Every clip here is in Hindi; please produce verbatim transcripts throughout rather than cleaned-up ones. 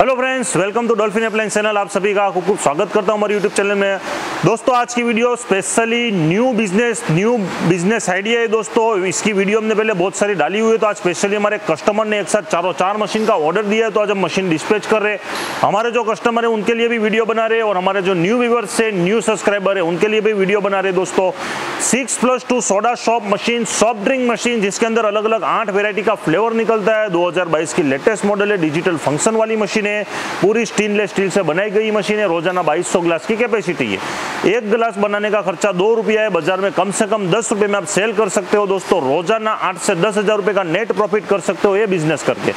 Hello friends, welcome to Dolphin appliance channel. आप सभी का खूब खूब स्वागत करता हूं हमारे यूट्यूब चैनल में। दोस्तों आज की video specially new business new business idea है। दोस्तों इसकी वीडियो हमने पहले बहुत सारी डाली हुई है, तो आज स्पेशली हमारे कस्टमर ने एक साथ चारों चार मशीन का ऑर्डर दिया है, तो आज हम मशीन डिस्पैच कर रहे हैं। हमारे जो कस्टमर है उनके लिए भी वीडियो बना रहे हैं और हमारे जो न्यू व्यूअर्स है, न्यू सब्सक्राइबर है, उनके लिए भी वीडियो बना रहे हैं। दोस्तों six plus two soda shop machine, soft drink machine, जिसके अंदर अलग अलग आठ वेरायटी का फ्लेवर निकलता है। दो हजार बाईस की लेटेस्ट मॉडल है, डिजिटल फंक्शन वाली मशीन है, पूरी स्टेनलेस स्टील से बनाई गई मशीन है। रोजाना बाईस सौ ग्लास की कैपेसिटी है। एक ग्लास बनाने का खर्चा दो रुपया है। बाजार में कम से कम दस रुपये में आप सेल कर सकते हो। दोस्तों रोजाना आठ से दस हजार रुपये का नेट प्रॉफिट कर सकते हो ये बिजनेस करके।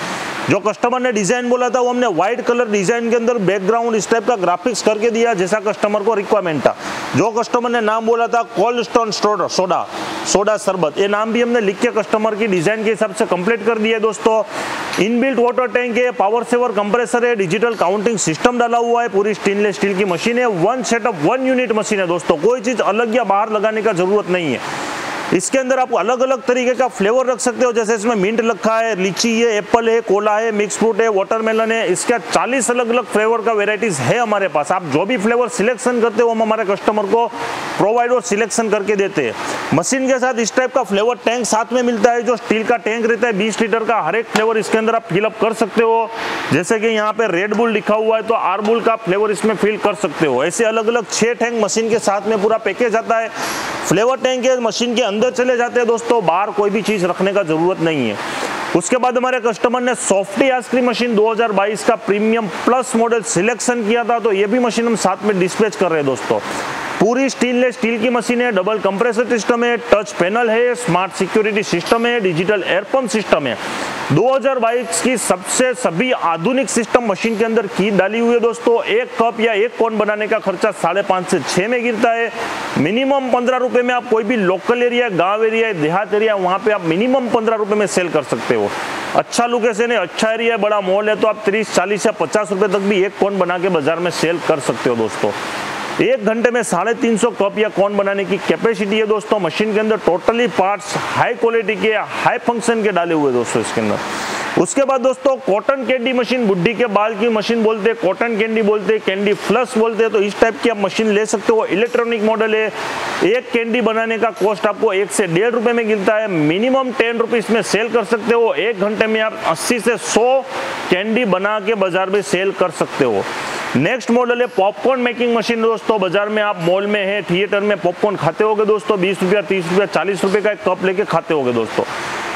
जो कस्टमर ने डिजाइन बोला था वो हमने व्हाइट कलर डिजाइन के अंदर बैकग्राउंड इस टाइप का ग्राफिक्स करके दिया, जैसा कस्टमर को रिक्वायरमेंट था। जो कस्टमर ने नाम बोला था cold stone store soda soda शरबत, ये नाम भी हमने लिख के कस्टमर की डिजाइन के हिसाब से कंप्लीट कर दिया है। दोस्तों इनबिल्ट वाटर टैंक है, पावर सेवर कंप्रेसर है, डिजिटल काउंटिंग सिस्टम डाला हुआ है, पूरी स्टेनलेस स्टील की मशीन है। One setup one unit machine है। दोस्तों कोई चीज अलग या बाहर लगाने का जरूरत नहीं है। इसके अंदर आप अलग अलग तरीके का फ्लेवर रख सकते हो, जैसे इसमें मिंट रखा है, लीची है, एप्पल है, कोला है, मिक्स फ्रूट है, वाटरमेलन है। इसका चालीस अलग अलग फ्लेवर का वेराइटीज है हमारे पास। आप जो भी फ्लेवर सिलेक्शन करते हो हम हमारे कस्टमर को प्रोवाइड और सिलेक्शन करके देते हैं। मशीन के साथ इस टाइप का फ्लेवर टैंक साथ में मिलता है, जो स्टील का टैंक रहता है बीस लीटर का। हर एक फ्लेवर इसके अंदर आप फिलअप कर सकते हो। जैसे कि यहाँ पे रेड बुल लिखा हुआ है, तो आर बुल का फ्लेवर इसमें फिल कर सकते हो। ऐसे अलग अलग छः टैंक मशीन के साथ में पूरा पैकेज आता है। फ्लेवर टैंक है, मशीन के अंदर चले जाते हैं। दोस्तों बाहर कोई भी चीज रखने का जरूरत नहीं है। उसके बाद हमारे कस्टमर ने सॉफ्टी आइसक्रीम मशीन दो हजार बाईस का प्रीमियम प्लस मॉडल सिलेक्शन किया था, तो ये भी मशीन हम साथ में डिस्पैच कर रहे हैं। दोस्तों पूरी स्टेनलेस स्टील की मशीन है, डबल कंप्रेसर सिस्टम है, टच पैनल है, स्मार्ट सिक्योरिटी सिस्टम है, डिजिटल एयर पंप सिस्टम है। दो हजार बाईस की सबसे सभी आधुनिक सिस्टम मशीन के अंदर की डाली हुई है। दोस्तों एक कप या एक कोन बनाने का खर्चा साढ़े पाँच से छः में गिरता है। मिनिमम पंद्रह रुपये में आप कोई भी लोकल एरिया, गांव एरिया, देहात एरिया, वहाँ पे आप मिनिमम पंद्रह रुपये में सेल कर सकते हो। अच्छा लोकेशन है, अच्छा एरिया, बड़ा मॉल है, तो आप तीस चालीस या पचास रुपये तक भी एक कोन बना के बाजार में सेल कर सकते हो। दोस्तों एक घंटे में साढ़े तीन सौ कप या कोन बनाने की कैपेसिटी है। दोस्तों मशीन के अंदर टोटली पार्ट्स हाई क्वालिटी के, हाई फंक्शन के डाले हुए दोस्तों इसके अंदर। उसके बाद दोस्तों कॉटन कैंडी मशीन, बुड्ढी के बाल की मशीन बोलते हैं, कॉटन कैंडी बोलते हैं, कैंडी फ्लश बोलते हैं, तो इस टाइप की आप मशीन ले सकते हो। इलेक्ट्रॉनिक मॉडल है। एक कैंडी बनाने का कॉस्ट आपको एक से डेढ़ रुपये में गिरता है। मिनिमम टेन रुपीज में सेल कर सकते हो। एक घंटे में आप अस्सी से सौ कैंडी बना के बाजार में सेल कर सकते हो। नेक्स्ट मॉडल है पॉपकॉर्न मेकिंग मशीन। दोस्तों बाजार में आप मॉल में है, थिएटर में पॉपकॉर्न खाते होगे दोस्तों, बीस रुपया, तीस रुपया, चालीस रुपये का एक कप लेके खाते होगे। दोस्तों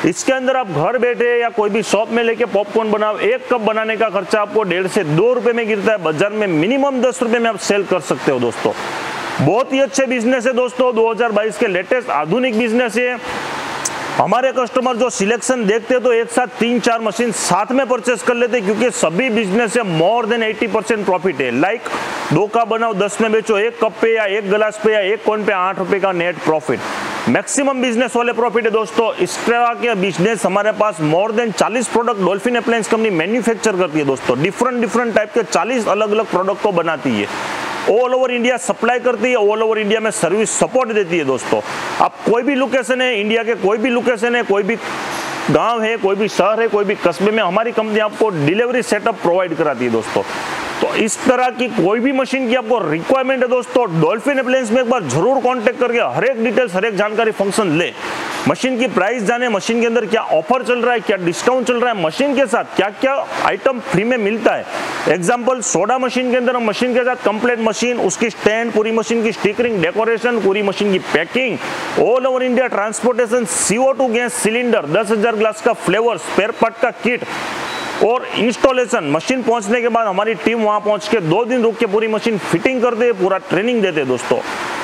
इसके अंदर आप घर बैठे या कोई भी शॉप में लेके पॉपकॉर्न बनाओ। एक कप बनाने का खर्चा आपको डेढ़ से दो रुपये में गिरता है। बाजार में मिनिमम दस रुपये में आप सेल कर सकते हो। दोस्तों बहुत ही अच्छे बिजनेस है। दोस्तों दो हजार बाईस के लेटेस्ट आधुनिक बिजनेस है। हमारे कस्टमर जो सिलेक्शन देखते हैं तो एक साथ तीन चार मशीन साथ में परचेस कर लेते हैं, क्योंकि सभी बिजनेस से मोर देन अस्सी परसेंट प्रॉफिट है। लाइक दो का बनाओ, दस में बेचो, एक कप पे या एक गिलास पे या एक कोन पे आठ रुपए का नेट प्रॉफिट मैक्सिमम बिजनेस वाले प्रॉफिट है। दोस्तों इस तरह के बिजनेस हमारे पास मोर देन चालीस product Dolphin appliance company manufacture करती है। दोस्तों डिफरेंट डिफरेंट टाइप के चालीस अलग अलग प्रोडक्ट को बनाती है, ऑल ओवर इंडिया सप्लाई करती है, ऑल ओवर इंडिया में सर्विस सपोर्ट देती है। दोस्तों आप कोई भी लोकेशन है, इंडिया के कोई भी लोकेशन है, कोई भी गांव है, कोई भी शहर है, कोई भी कस्बे में हमारी कंपनी आपको डिलीवरी सेटअप प्रोवाइड कराती है। दोस्तों तो इस तरह की कोई भी मशीन की आपको रिक्वायरमेंट है दोस्तों, डॉल्फिन अप्लायंस में एक बार जरूर कॉन्टेक्ट करके हर एक डिटेल्स, हर एक जानकारी, फंक्शन ले, मशीन की प्राइस जाने, मशीन के अंदर क्या ऑफर चल रहा है, क्या डिस्काउंट चल रहा है, मशीन के साथ क्या क्या आइटम फ्री में मिलता है। एग्जाम्पल सोडा मशीन के अंदर हम मशीन के साथ कंप्लीट मशीन, उसकी स्टैंड, पूरी मशीन की स्टिकरिंग, डेकोरेशन, पूरी मशीन की packing, all over India transportation, CO two gas cylinder, दस हजार ग्लास का फ्लेवर, स्पेयर पार्ट का किट और इंस्टॉलेशन। मशीन पहुंचने के बाद हमारी टीम वहां पहुंच के दो दिन रुक के पूरी मशीन फिटिंग करते हैं, पूरा ट्रेनिंग देते हैं। दोस्तों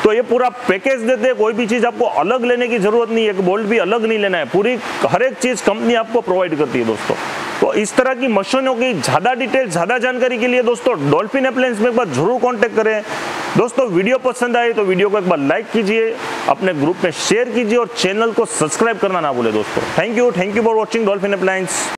तो ये पूरा पैकेज देते हैं। कोई भी चीज़ आपको अलग लेने की जरूरत नहीं है, एक बोल्ट भी अलग नहीं लेना है, पूरी हर एक चीज़ कंपनी आपको प्रोवाइड करती है। दोस्तों तो इस तरह की मशीनों की ज़्यादा डिटेल, ज़्यादा जानकारी के लिए दोस्तों डॉल्फिन अप्लायंस में एक बार जरूर कॉन्टैक्ट करें। दोस्तों वीडियो पसंद आए तो वीडियो को एक बार लाइक कीजिए, अपने ग्रुप में शेयर कीजिए और चैनल को सब्सक्राइब करना ना भूलें। दोस्तों thank you, thank you for watching Dolphin appliance.